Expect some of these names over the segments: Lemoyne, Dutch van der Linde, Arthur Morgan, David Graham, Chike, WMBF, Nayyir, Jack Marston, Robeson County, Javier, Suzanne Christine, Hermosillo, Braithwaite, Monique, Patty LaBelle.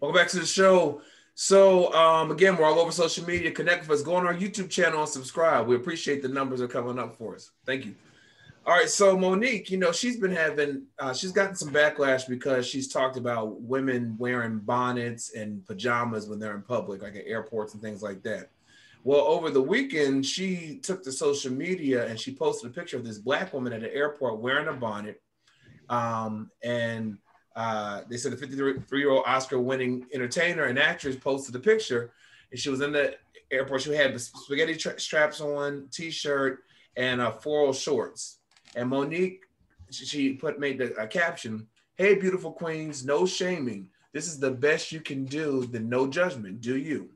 Welcome back to the show. So again, we're all over social media. Connect with us. Go on our YouTube channel and subscribe. We appreciate the numbers are coming up for us. Thank you. All right, so Monique, you know, she's been having, she's gotten some backlash because she's talked about women wearing bonnets and pajamas when they're in public, like at airports and things like that. Well, over the weekend, she took to social media and she posted a picture of this Black woman at an airport wearing a bonnet. They said the 53-year-old Oscar-winning entertainer and actress posted the picture, and she was in the airport. She had spaghetti straps on, T-shirt, and floral shorts. And Monique, she made a caption, "Hey, beautiful queens, no shaming. This is the best you can do, the no judgment, do you?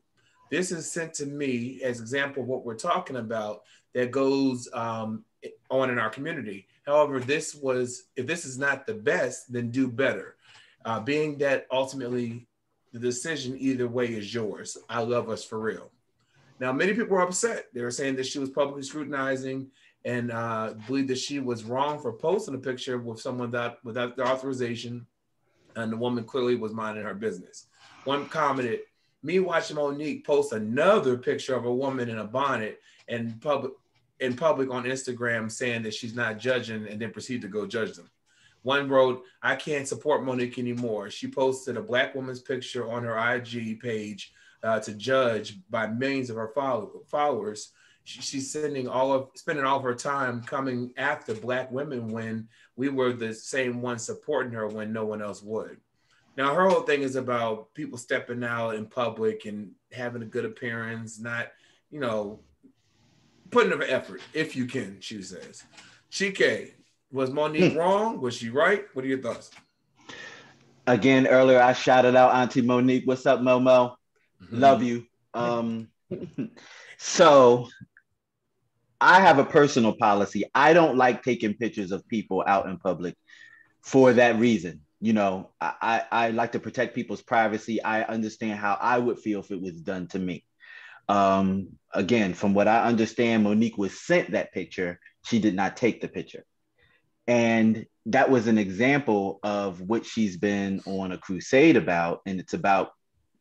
This is sent to me as example of what we're talking about that goes on in our community. However, if this is not the best, then do better. Being that ultimately the decision either way is yours. I love us for real." Now, many people were upset. They were saying that she was publicly scrutinizing and believed that she was wrong for posting a picture with someone without their authorization, and the woman clearly was minding her business. One commented, "Me watching Monique post another picture of a woman in a bonnet and in public on Instagram saying that she's not judging and then proceed to go judge them." One wrote, "I can't support Monique anymore. She posted a Black woman's picture on her IG page to judge by millions of her followers. She's spending all of her time coming after Black women when we were the same ones supporting her when no one else would." Now, her whole thing is about people stepping out in public and having a good appearance, not, you know, putting up an effort, if you can, she says. Chike, was Monique wrong? Was she right? What are your thoughts? Again, earlier I shouted out Auntie Monique. What's up, Momo? Love you. So I have a personal policy. I don't like taking pictures of people out in public for that reason. You know, I like to protect people's privacy. I understand how I would feel if it was done to me. Again, from what I understand, Monique was sent that picture. She did not take the picture. And that was an example of what she's been on a crusade about. And it's about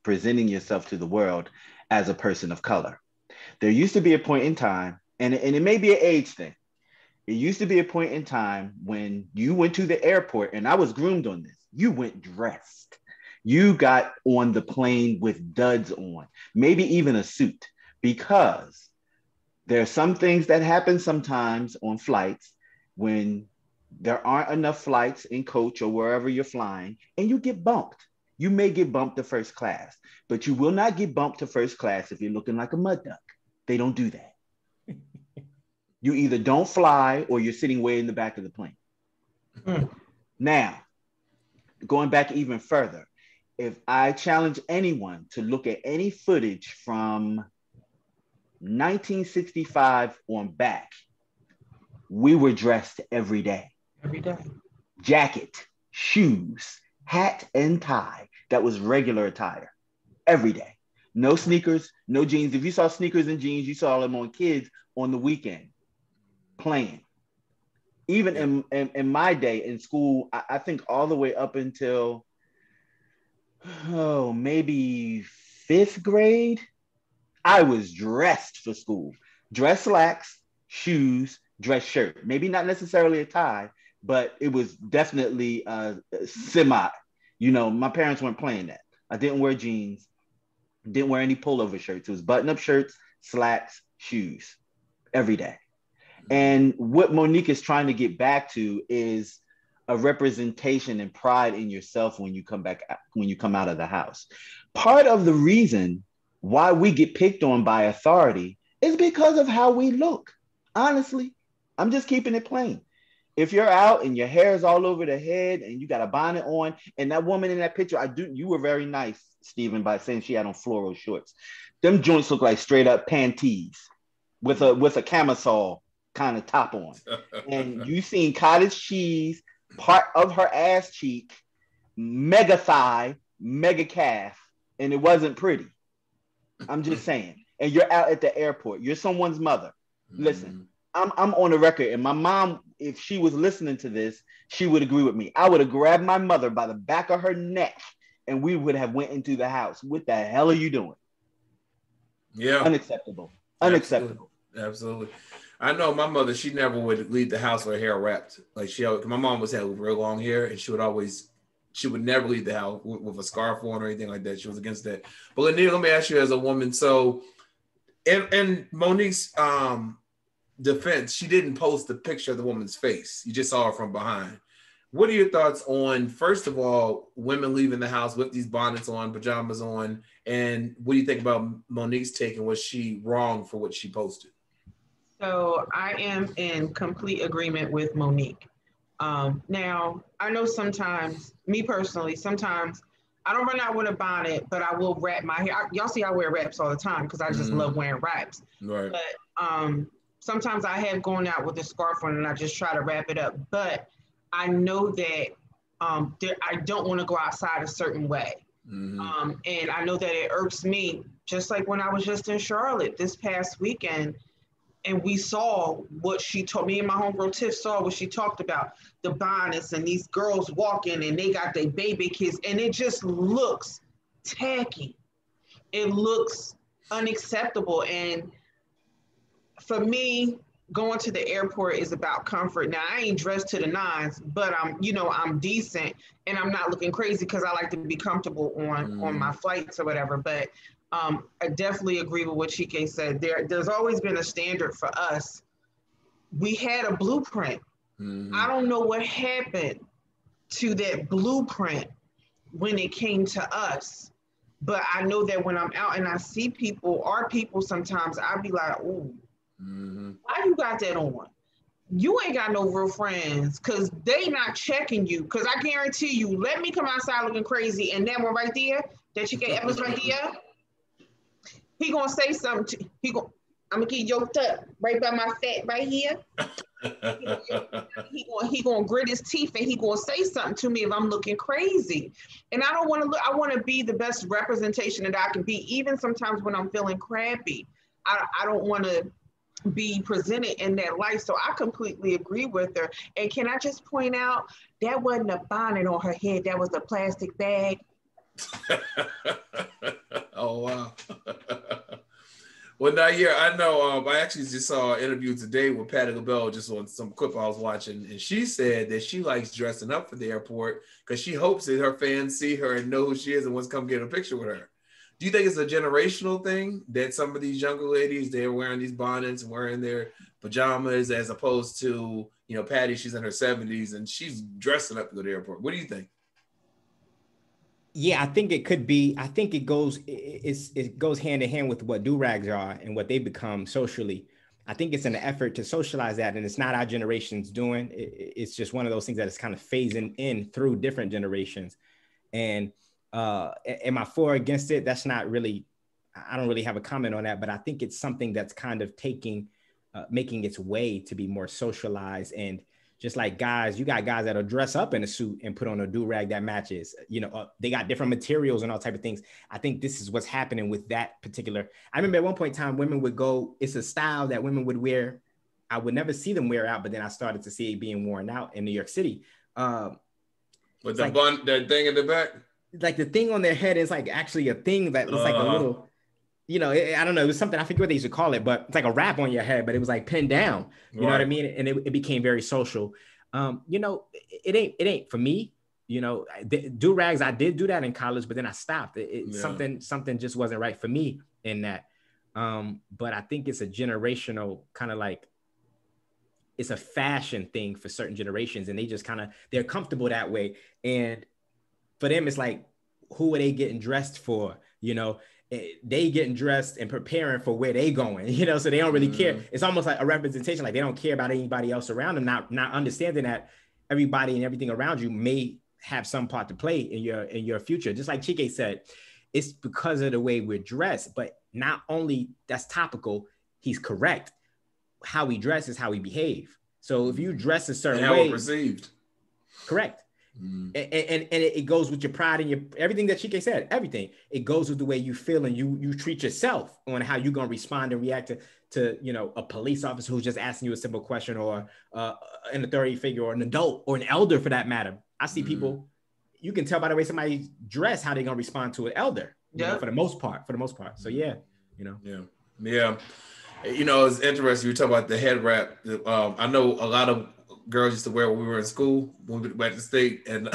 presenting yourself to the world as a person of color. There used to be a point in time, and it may be an age thing. It used to be a point in time when you went to the airport, and I was groomed on this. You went dressed. You got on the plane with duds on, maybe even a suit, because there are some things that happen sometimes on flights when there aren't enough flights in coach or wherever you're flying, and you get bumped. You may get bumped to first class, but you will not get bumped to first class if you're looking like a mud duck. They don't do that. You either don't fly or you're sitting way in the back of the plane. Now, going back even further, if I challenge anyone to look at any footage from 1965 on back, we were dressed every day. Every day. Jacket, shoes, hat, and tie. That was regular attire every day. No sneakers, no jeans. If you saw sneakers and jeans, you saw them on kids on the weekend playing. Even in my day in school, I think all the way up until maybe 5th grade, I was dressed for school. Dress slacks, shoes, dress shirt. Maybe not necessarily a tie, but it was definitely semi. You know, my parents weren't playing that. I didn't wear jeans, didn't wear any pullover shirts. It was button-up shirts, slacks, shoes every day. And what Monique is trying to get back to is a representation and pride in yourself when you come back, when you come out of the house. Part of the reason why we get picked on by authority is because of how we look. Honestly, I'm just keeping it plain. If you're out and your hair is all over the head and you got a bonnet on, and that woman in that picture, you were very nice, Stephen, by saying she had on floral shorts. Them joints look like straight up panties with a camisole kind of top on. And you seen cottage cheese, part of her ass cheek, mega thigh, mega calf, and it wasn't pretty. I'm just saying. And you're out at the airport. You're someone's mother. Listen, I'm on the record, and my mom, if she was listening to this, she would agree with me. I would have grabbed my mother by the back of her neck and we would have went into the house. What the hell are you doing? Yeah. Unacceptable. Unacceptable. Absolutely. I know my mother, she never would leave the house with her hair wrapped. Like she always, my mom always had real long hair and she would always, she would never leave the house with a scarf on or anything like that. She was against that. But Nayyir, let me ask you as a woman. So in Monique's defense, she didn't post the picture of the woman's face. You just saw her from behind. What are your thoughts on, first of all, women leaving the house with these bonnets on, pajamas on, and what do you think about Monique's take and was she wrong for what she posted? So I am in complete agreement with Monique. Now, I know sometimes, me personally, sometimes I don't run out with a bonnet, but I will wrap my hair. Y'all see I wear wraps all the time because I just love wearing wraps. Right. But sometimes I have gone out with a scarf on and I just try to wrap it up. But I know that I don't want to go outside a certain way. Mm-hmm. And I know that it irks me, just like when I was just in Charlotte this past weekend, and we saw what she told me and my homegirl Tiff saw what she talked about, the bonnets and these girls walking and they got their baby kids and it just looks tacky. It looks unacceptable. And for me, going to the airport is about comfort. Now I ain't dressed to the nines, but I'm decent and I'm not looking crazy because I like to be comfortable on my flights or whatever. But I definitely agree with what Chike said. There's always been a standard for us. We had a blueprint. Mm-hmm. I don't know what happened to that blueprint when it came to us, but I know that when I'm out and I see people sometimes, I'll be like, ooh, mm-hmm. Why you got that on? You ain't got no real friends because they not checking you. Because I guarantee you, let me come outside looking crazy and that one right there, that Chike Evans right there, he gonna say something to I'm gonna get yoked up right by my fat right here. he gonna grit his teeth and he gonna say something to me if I'm looking crazy. And I don't wanna look, I wanna be the best representation that I can be, even sometimes when I'm feeling crappy. I don't wanna be presented in that light. So I completely agree with her. And can I just point out, that wasn't a bonnet on her head, that was a plastic bag. Oh wow. Well, Nayyir, I know I actually just saw an interview today with Patty LaBelle just on some clip I was watching, and she said that she likes dressing up for the airport because she hopes that her fans see her and know who she is and wants to come get a picture with her. Do you think it's a generational thing that some of these younger ladies, they're wearing these bonnets, wearing their pajamas, as opposed to, you know, Patty, she's in her 70s and she's dressing up for the airport? What do you think? Yeah, I think it could be. I think it goes hand in hand with what do-rags are and what they become socially. I think it's an effort to socialize that, and it's not our generation's doing. It's just one of those things that is kind of phasing in through different generations. And am I for or against it? That's not really, I don't really have a comment on that, but I think it's something that's kind of making its way to be more socialized. And just like guys, you got guys that'll dress up in a suit and put on a do-rag that matches, you know, they got different materials and all type of things. I think this is what's happening with that particular. I remember at one point in time, women would go, it's a style that women would wear. I would never see them wear out, but then I started to see it being worn out in New York City. With the bun, that thing in the back? Like the thing on their head is like actually a thing that looks like a little, you know, I don't know, it was something, I forget what they used to call it, but it's like a wrap on your head, but it was like pinned down, you right. know what I mean? And it became very social. You know, it ain't for me, you know, do-rags, I did do that in college, but then I stopped. Something just wasn't right for me in that. But I think it's a generational kind of like, it's a fashion thing for certain generations and they just kind of, they're comfortable that way. And for them, it's like, who are they getting dressed for, you know? They getting dressed and preparing for where they going, you know, so they don't really care. It's almost like a representation, like they don't care about anybody else around them, not understanding that everybody and everything around you may have some part to play in your future. Just like Chike said, it's because of the way we're dressed, but not only that's topical, he's correct. How we dress is how we behave. So if you dress a certain way, how we're perceived. Correct. Mm-hmm. And it goes with your pride and your everything that Chike said, everything. It goes with the way you feel and you treat yourself on how you're going to respond and react to, you know, a police officer who's just asking you a simple question or an authority figure or an adult or an elder for that matter. I see people, you can tell by the way somebody's dressed how they're gonna respond to an elder. Yeah. You know, for the most part. So yeah, you know. Yeah. Yeah. You know, it's interesting. You talk about the head wrap. I know a lot of girls used to wear when we were in school, when we went back to state. And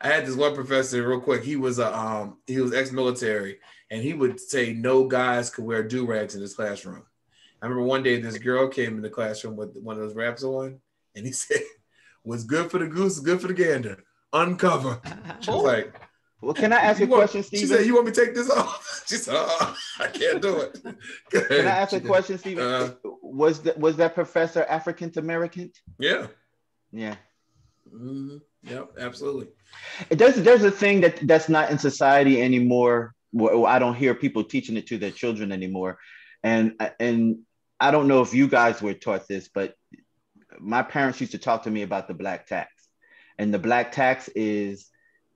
I had this one professor real quick. He was ex-military, and he would say no guys could wear do-rags in his classroom. I remember one day this girl came in the classroom with one of those wraps on, and he said, "What's good for the goose is good for the gander. Uncover." She was like, "Well, can I ask a question, Stephen?" She said, "You want me to take this off?" She said, "Oh, I can't do it." Can I ask a question, Stephen? Was that professor African American? Yeah. Yeah. Mm-hmm. Yep, absolutely. There's a thing that's not in society anymore. Well, I don't hear people teaching it to their children anymore. And I don't know if you guys were taught this, but my parents used to talk to me about the black tax. And the black tax is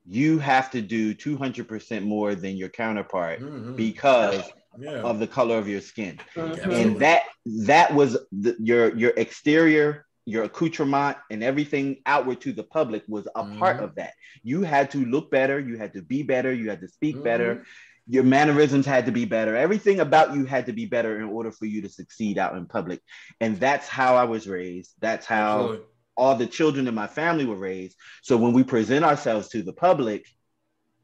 you have to do 200% more than your counterpart because of the color of your skin. And that was your exterior, your accoutrement, and everything outward to the public was a part of that. You had to look better. You had to be better. You had to speak better. Your mannerisms had to be better. Everything about you had to be better in order for you to succeed out in public. And that's how I was raised. That's how all the children in my family were raised. So when we present ourselves to the public,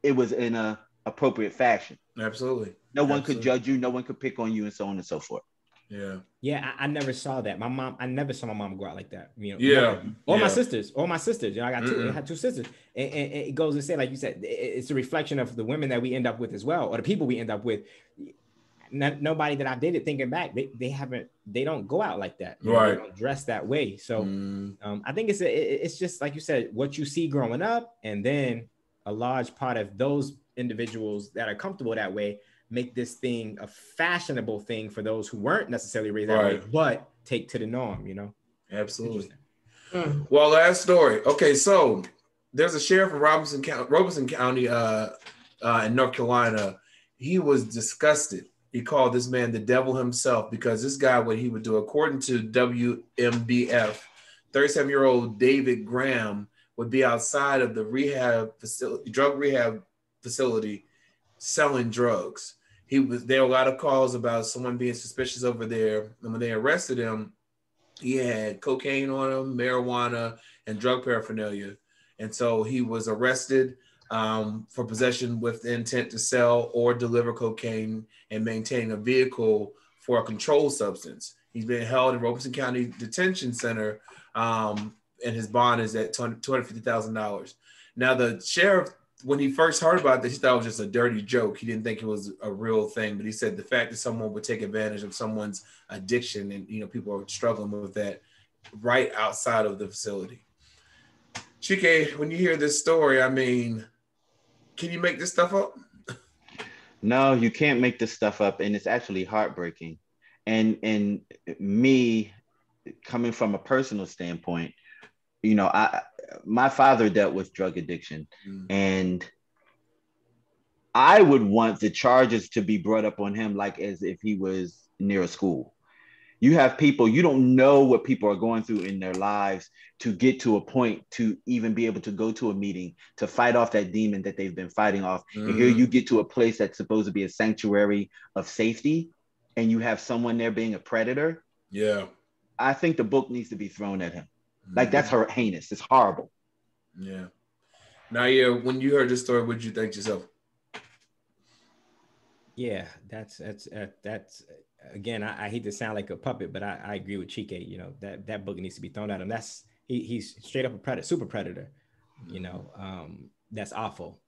it was in an appropriate fashion. Absolutely. No one could judge you. No one could pick on you, and so on and so forth. Yeah. Yeah, I never saw that. I never saw my mom go out like that. You know, my sisters. You know, I had two sisters. And it goes to say, like you said, it's a reflection of the women that we end up with as well, or the people we end up with. Nobody that I dated, thinking back, they don't go out like that. Right. They don't dress that way. So I think it's just like you said, what you see growing up, and then a large part of those individuals that are comfortable that way make this thing a fashionable thing for those who weren't necessarily raised that way, but take to the norm, you know? Absolutely. Well, last story. Okay, so there's a sheriff in Robeson County in North Carolina. He was disgusted. He called this man the devil himself, because this guy, what he would do, according to WMBF, 37-year-old David Graham would be outside of the drug rehab facility selling drugs. There were a lot of calls about someone being suspicious over there. And when they arrested him, he had cocaine on him, marijuana, and drug paraphernalia. And so he was arrested for possession with the intent to sell or deliver cocaine and maintain a vehicle for a controlled substance. He's been held in Robeson County Detention Center, and his bond is at $250,000. Now, the sheriff, when he first heard about this, he thought it was just a dirty joke. He didn't think it was a real thing, but he said the fact that someone would take advantage of someone's addiction, and you know, people are struggling with that right outside of the facility. Chike, when you hear this story, I mean, can you make this stuff up? No, you can't make this stuff up, and it's actually heartbreaking. And me, coming from a personal standpoint, you know, my father dealt with drug addiction, and I would want the charges to be brought up on him like as if he was near a school. You have people, you don't know what people are going through in their lives to get to a point to even be able to go to a meeting to fight off that demon that they've been fighting off. And here you get to a place that's supposed to be a sanctuary of safety, and you have someone there being a predator. Yeah. I think the book needs to be thrown at him. Like, that's heinous. It's horrible. Yeah. Nayyir, when you heard this story, what did you think yourself? Yeah, that's again, I hate to sound like a puppet, but I agree with Chike. You know, that book needs to be thrown at him. That's he's straight up a predator, super predator. You know, that's awful,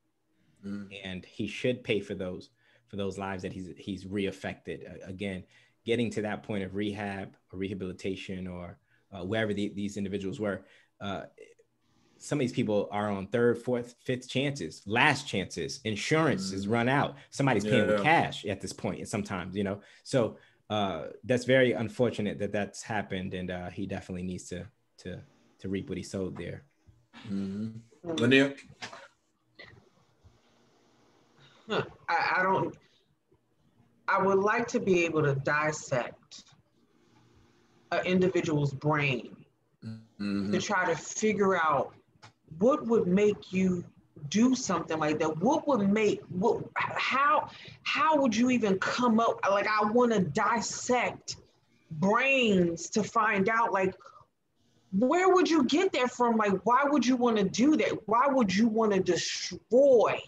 and he should pay for those lives that he's reaffected. Again, getting to that point of rehab or rehabilitation or wherever these individuals were, some of these people are on third, fourth, fifth chances, last chances. Insurance is run out. Somebody's paying with cash at this point, and sometimes, you know. So that's very unfortunate that's happened, and he definitely needs to reap what he sowed there. Nayyir? I would like to be able to dissect an individual's brain to try to figure out what would make you do something like that? What would make, what, how would you even come up? Like, I want to dissect brains to find out, like, where would you get that from? Like, why would you want to do that? Why would you want to destroy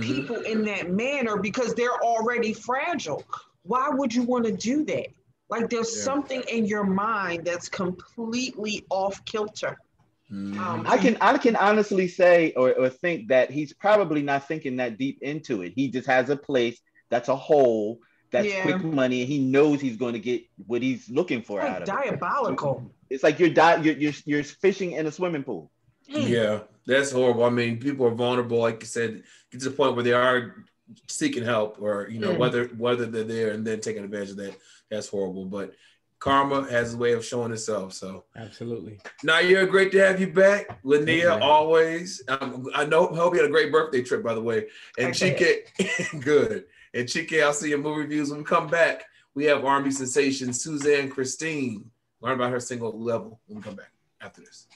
people in that manner? Because they're already fragile. Why would you want to do that? Like, there's something in your mind that's completely off kilter. I can honestly say or think that he's probably not thinking that deep into it. He just has a place that's a hole, that's quick money, and he knows he's going to get what he's looking for out of it. Diabolical. It's like you're fishing in a swimming pool. Yeah, that's horrible. I mean, people are vulnerable, like you said, get to the point where they are seeking help, or you know, whether they're there and then taking advantage of that. That's horrible, but karma has a way of showing itself. So absolutely. Nayyir, great to have you back. Linnea, always. I know. Hope you had a great birthday trip, by the way. And Chike, good. And Chike, I'll see your movie reviews when we come back. We have R&B sensation Suzanne Christine. Learn about her single Level when we come back after this.